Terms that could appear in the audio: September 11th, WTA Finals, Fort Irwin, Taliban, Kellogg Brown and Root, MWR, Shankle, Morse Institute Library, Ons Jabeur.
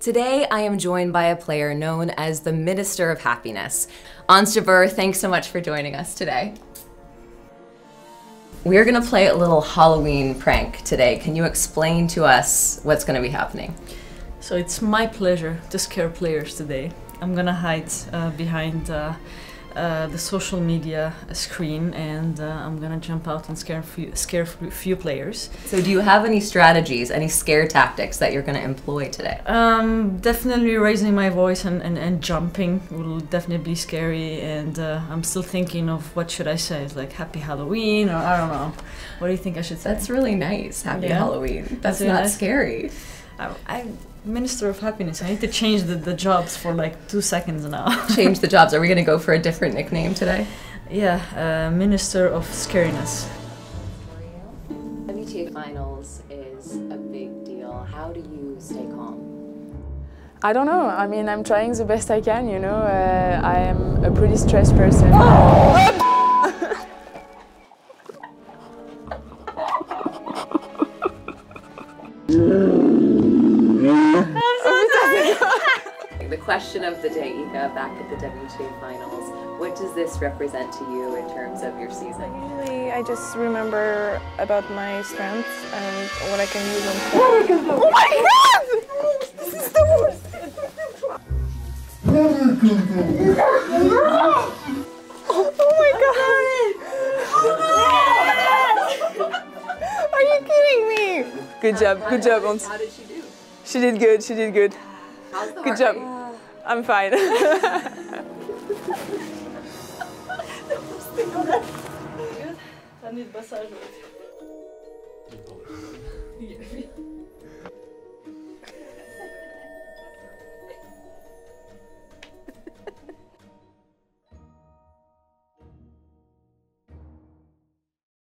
Today, I am joined by a player known as the Minister of Happiness. Ons Jabeur, thanks so much for joining us today. We're gonna play a little Halloween prank today. Can you explain to us what's gonna be happening? So it's my pleasure to scare players today. I'm gonna hide behind the social media screen, and I'm gonna jump out and scare a few players. So do you have any strategies, any scare tactics that you're gonna employ today? Definitely raising my voice and jumping will definitely be scary, and I'm still thinking of what should I say. It's like Happy Halloween, or I don't know. What do you think I should say? That's really nice, Happy Halloween. That's really not nice. Scary. I'm Minister of Happiness. I need to change the jobs for like 2 seconds now. Change the jobs. Are we going to go for a different nickname today? Yeah, Minister of Scariness. WTA Finals is a big deal. How do you stay calm? I don't know. I mean, I'm trying the best I can, you know. I am a pretty stressed person. Oh! The question of the day, Ika, back at the WTA Finals, what does this represent to you in terms of your season? Usually I just remember about my strengths and what I can use on court. Oh my god! This is the worst! Oh my god! Are you kidding me? Good job, good job. How did she do? She did good, she did good. Good job. I'm fine.